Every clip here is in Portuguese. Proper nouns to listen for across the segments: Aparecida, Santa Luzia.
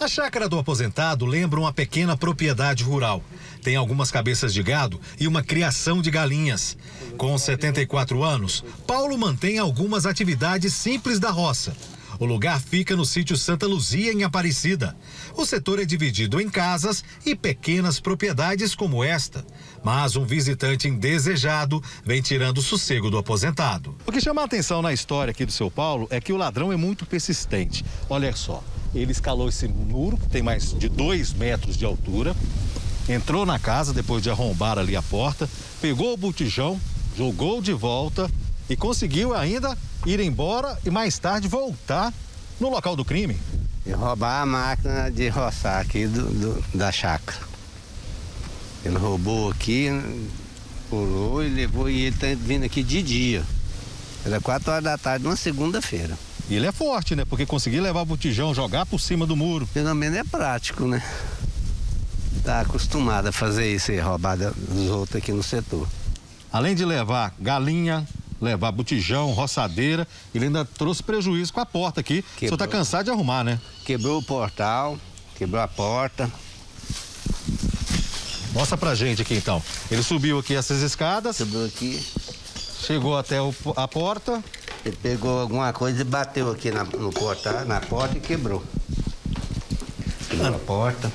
A chácara do aposentado lembra uma pequena propriedade rural. Tem algumas cabeças de gado e uma criação de galinhas. Com 74 anos, Paulo mantém algumas atividades simples da roça. O lugar fica no sítio Santa Luzia, em Aparecida. O setor é dividido em casas e pequenas propriedades como esta. Mas um visitante indesejado vem tirando o sossego do aposentado. O que chama a atenção na história aqui do seu Paulo é que o ladrão é muito persistente. Olha só, ele escalou esse muro, que tem mais de 2 metros de altura, entrou na casa depois de arrombar ali a porta, pegou o botijão, jogou de volta e conseguiu ainda ir embora e mais tarde voltar no local do crime. E roubar a máquina de roçar aqui da chácara. Ele roubou aqui, pulou e levou, e ele tá vindo aqui de dia. Era 4 horas da tarde, uma segunda-feira. E ele é forte, né? Porque conseguir levar o botijão, jogar por cima do muro. Pelo menos é prático, né? Tá acostumado a fazer isso aí, roubar dos outros aqui no setor. Além de levar galinha, levar botijão, roçadeira, ele ainda trouxe prejuízo com a porta aqui. O senhor tá cansado de arrumar, né? Quebrou o portal, quebrou a porta. Mostra pra gente aqui, então. Ele subiu aqui essas escadas. Subiu aqui. Chegou até a porta. Ele pegou alguma coisa e bateu aqui na porta e quebrou. Quebrou a porta.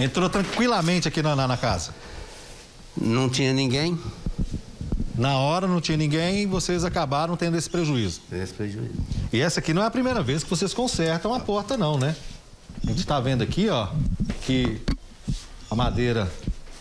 Entrou tranquilamente aqui na casa? Não tinha ninguém. Na hora não tinha ninguém e vocês acabaram tendo esse prejuízo. Esse prejuízo. E essa aqui não é a primeira vez que vocês consertam a porta, não, né? A gente tá vendo aqui, ó, que a madeira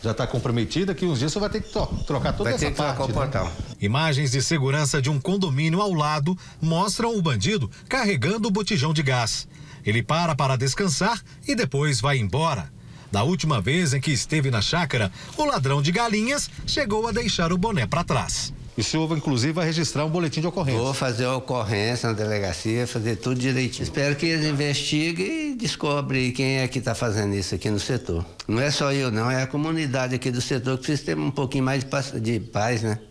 já tá comprometida, que uns dias você vai ter que trocar toda essa parte, né? Portal. Imagens de segurança de um condomínio ao lado mostram o bandido carregando o botijão de gás. Ele para para descansar e depois vai embora. Da última vez em que esteve na chácara, o ladrão de galinhas chegou a deixar o boné para trás. E o senhor, inclusive, vai registrar um boletim de ocorrência? Vou fazer a ocorrência na delegacia, fazer tudo direitinho. Espero que eles investiguem e descobrem quem é que está fazendo isso aqui no setor. Não é só eu, não, é a comunidade aqui do setor que precisa ter um pouquinho mais de paz, né?